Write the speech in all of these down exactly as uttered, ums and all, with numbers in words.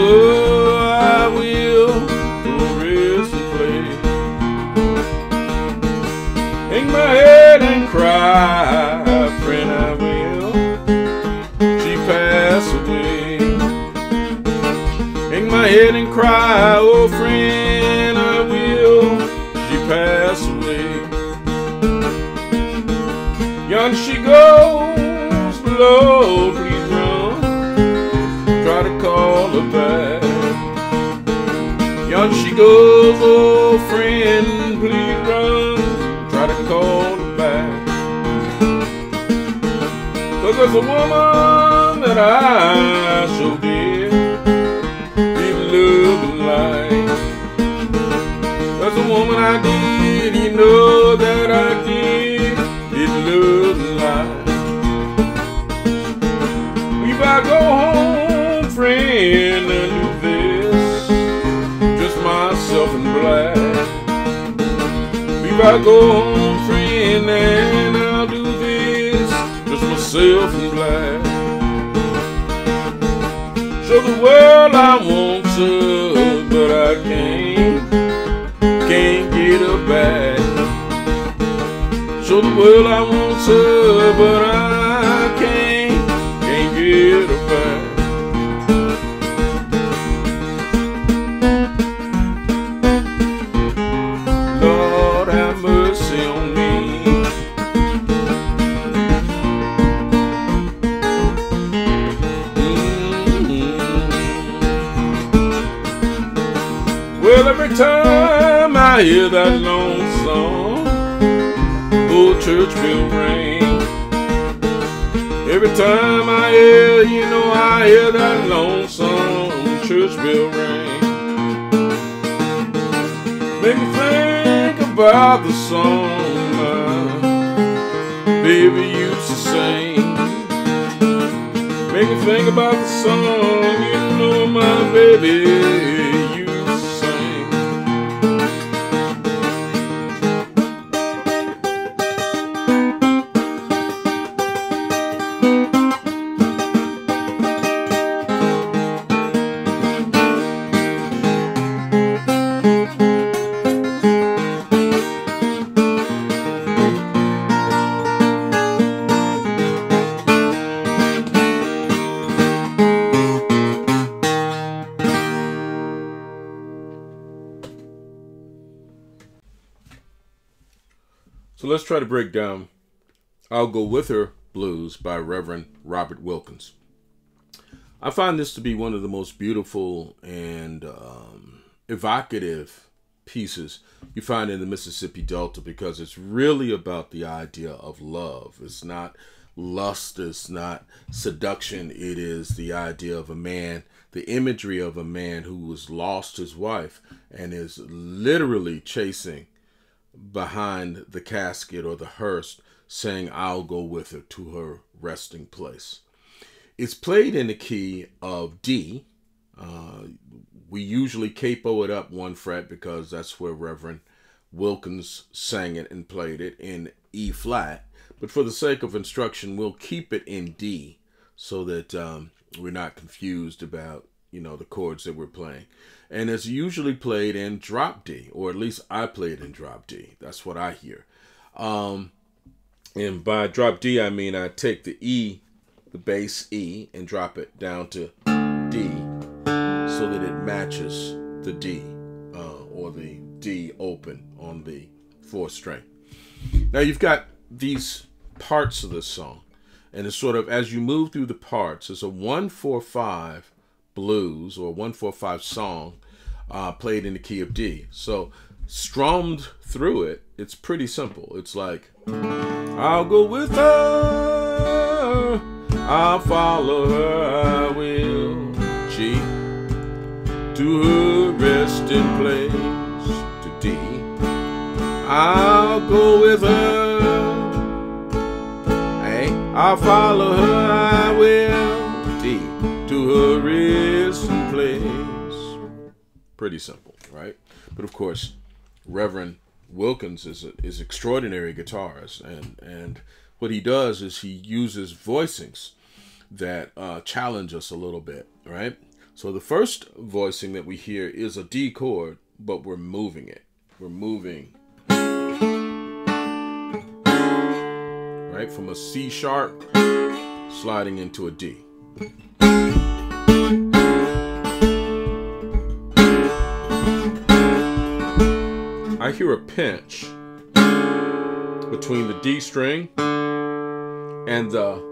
and cry, oh friend, I will, she passed away. Yon she goes below, please run, try to call her back. Yon she goes, oh friend, please run, try to call her back. 'Cause there's a woman that I so dear, that's a woman I did, you know that I did, did love life. If I go home, friend, I knew this, just myself in black. If I go home, friend, and I'll do this, just myself in black. Show the world I want to, but I can't, can't get her back. Show the world I want her, but I can't, can't get her back. Lord have mercy on me. Mm-hmm. Well, every time I hear that long song, old church bell ring. Every time I hear, you know, I hear that long song, church bell ring. Make me think about the song my baby used to sing. Make me think about the song, you know, my baby. Let's try to break down "I'll Go With Her" blues by Reverend Robert Wilkins. I find this to be one of the most beautiful and um, evocative pieces you find in the Mississippi Delta, because it's really about the idea of love. It's not lust, it's not seduction, it is the idea of a man, the imagery of a man who has lost his wife and is literally chasing behind the casket or the hearse, saying, "I'll go with her to her resting place." It's played in the key of D. Uh, we usually capo it up one fret because that's where Reverend Wilkins sang it and played it, in E flat. But for the sake of instruction, we'll keep it in D so that um, we're not confused about, you know, the chords that we're playing. And it's usually played in drop D, or at least I play it in drop D. That's what I hear. Um, and by drop D, I mean I take the E, the bass E, and drop it down to D so that it matches the D, uh, or the D open on the fourth string. Now you've got these parts of this song, and it's sort of, as you move through the parts, it's a one, four, five blues, or one four five song, uh, played in the key of D. So strummed through it, it's pretty simple. It's like, I'll go with her, I'll follow her, I will, G, to her resting place, to D. I'll go with her, hey, I'll follow her, I will, D, to her resting place. Pretty simple, right? But of course, Reverend Wilkins is a, is extraordinary guitarist, and and what he does is he uses voicings that uh, challenge us a little bit, right? So the first voicing that we hear is a D chord, but we're moving it. We're moving, right, from a C sharp, sliding into a D. I hear a pinch between the D string and the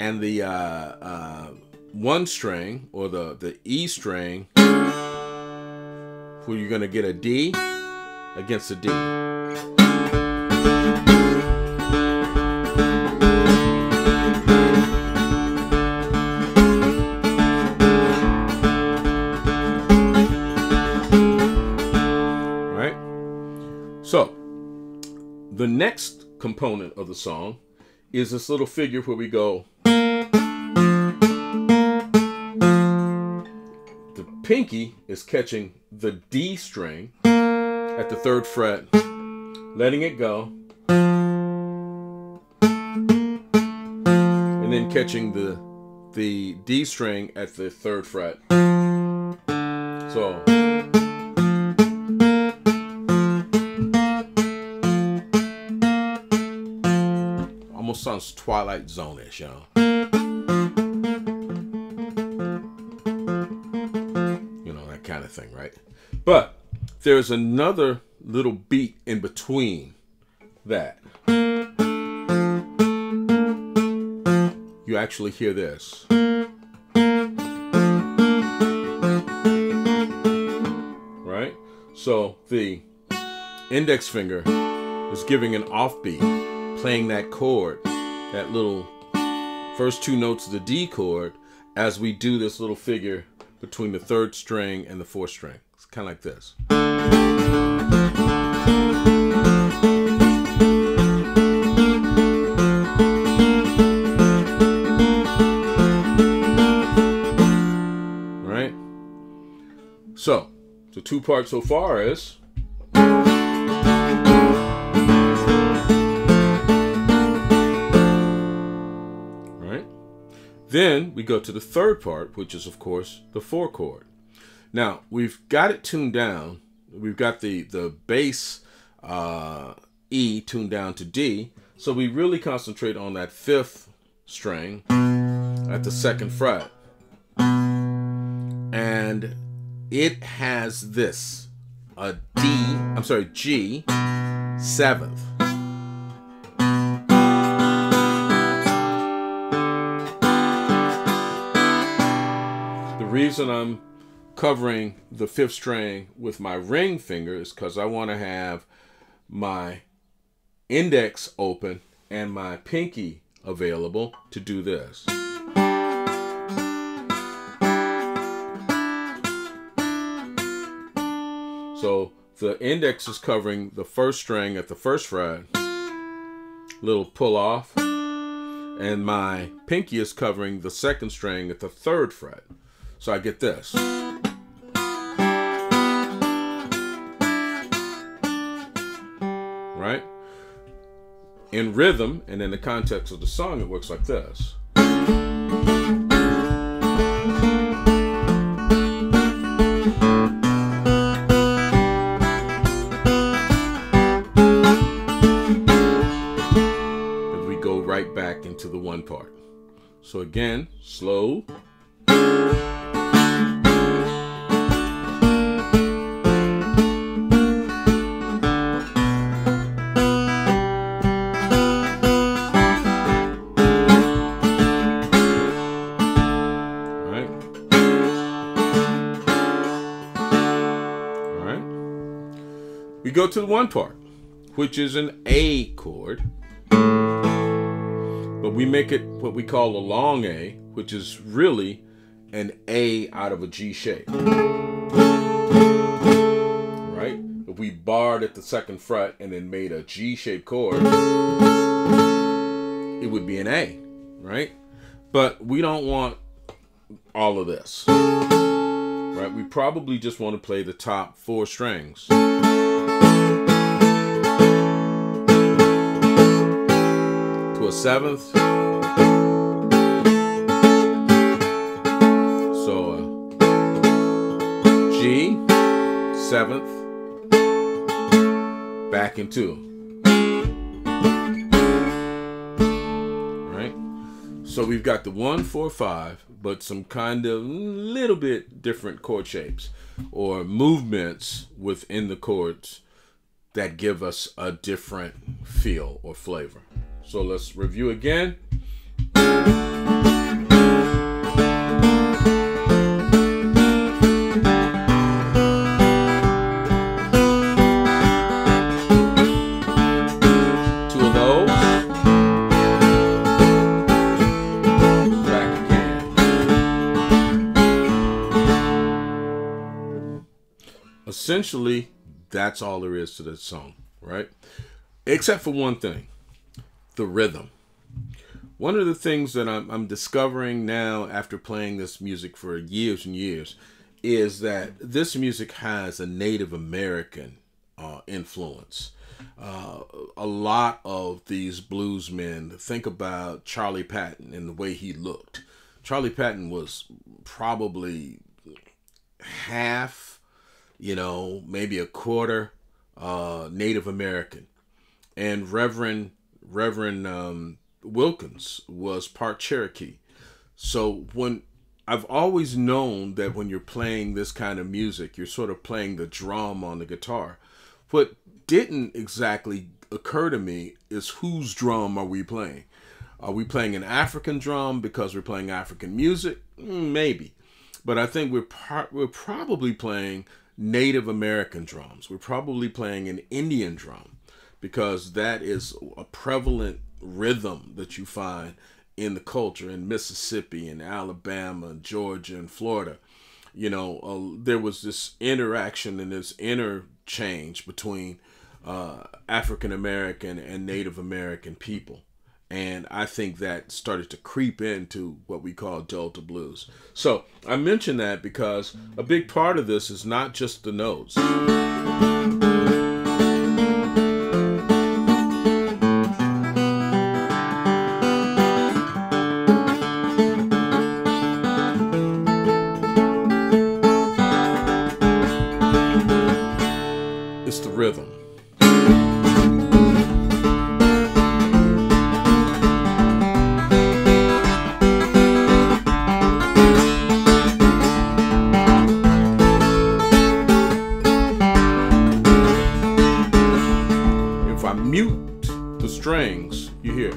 and the uh, uh, one string, or the, the E string, where you're going to get a D against a D. Right? So, the next component of the song is this little figure where we go. Pinky is catching the D string at the third fret, letting it go, and then catching the the D string at the third fret. So, almost sounds Twilight Zone-ish, you know. Kind of thing, right? But there's another little beat in between that. You actually hear this. Right? So the index finger is giving an offbeat, playing that chord, that little first two notes of the D chord, as we do this little figure between the third string and the fourth string. It's kind of like this. Right? So, the two parts so far is then we go to the third part, which is, of course, the four chord. Now, we've got it tuned down. We've got the, the bass uh, E tuned down to D. So we really concentrate on that fifth string at the second fret. And it has this, a D, I'm sorry, G, seventh. The reason I'm covering the fifth string with my ring finger is because I want to have my index open and my pinky available to do this. So the index is covering the first string at the first fret, little pull off, and my pinky is covering the second string at the third fret. So I get this. Right? In rhythm and in the context of the song, it works like this. And we go right back into the one part. So again, slow. We go to the one part, which is an A chord, but we make it what we call a long A, which is really an A out of a G shape, right? If we barred at the second fret and then made a G-shaped chord, it would be an A, right? But we don't want all of this, right? We probably just want to play the top four strings. Seventh, so seventh, back in two. Right? So we've got the one, four, five, but some kind of little bit different chord shapes or movements within the chords that give us a different feel or flavor. So let's review again. Essentially, that's all there is to this song, right? Except for one thing, the rhythm. One of the things that I'm, I'm discovering now after playing this music for years and years is that this music has a Native American uh, influence. Uh, a lot of these blues men, think about Charlie Patton and the way he looked. Charlie Patton was probably half, you know, maybe a quarter uh, Native American. And Reverend Reverend um, Wilkins was part Cherokee. So when I've always known that when you're playing this kind of music, you're sort of playing the drum on the guitar. What didn't exactly occur to me is whose drum are we playing? Are we playing an African drum because we're playing African music? Maybe. But I think we're, par we're probably playing Native American drums. We're probably playing an Indian drum because that is a prevalent rhythm that you find in the culture in Mississippi and Alabama, Georgia, and Florida. You know, uh, there was this interaction and this interchange between uh, African American and Native American people. And I think that started to creep into what we call Delta blues. So I mention that because a big part of this is not just the notes. It's the rhythm. Mute the strings, you hear.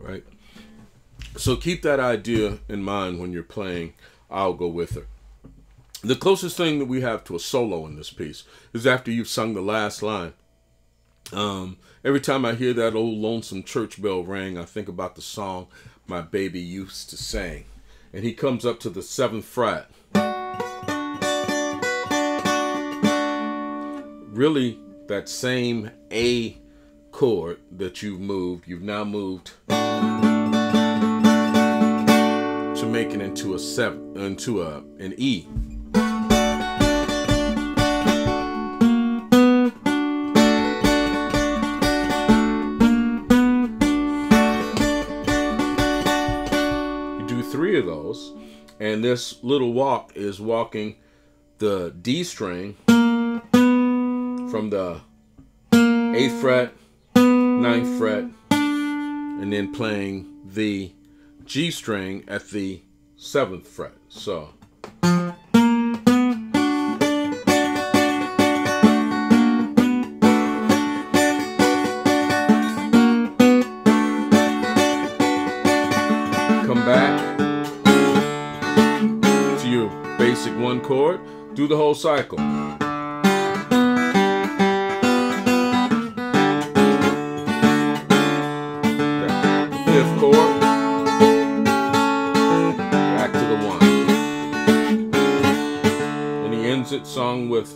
Right? So keep that idea in mind when you're playing I'll Go With Her. The closest thing that we have to a solo in this piece is after you've sung the last line. Um, every time I hear that old lonesome church bell ring, I think about the song my baby used to sing. And he comes up to the seventh fret. Really, that same A chord that you've moved, you've now moved to make it into a seven, into a an E. You do three of those, and this little walk is walking the D string from the eighth fret, ninth fret, and then playing the G string at the seventh fret. So come back to your basic one chord, do the whole cycle. Fifth chord, it sung with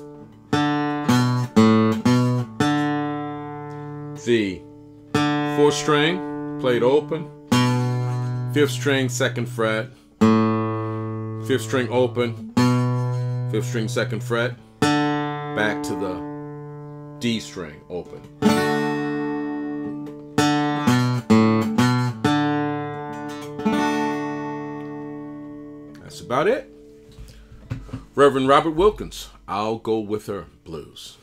the fourth string played open, fifth string, second fret, fifth string open, fifth string, second fret, back to the D string open. That's about it. Reverend Robert Wilkins, I'll Go With Her Blues.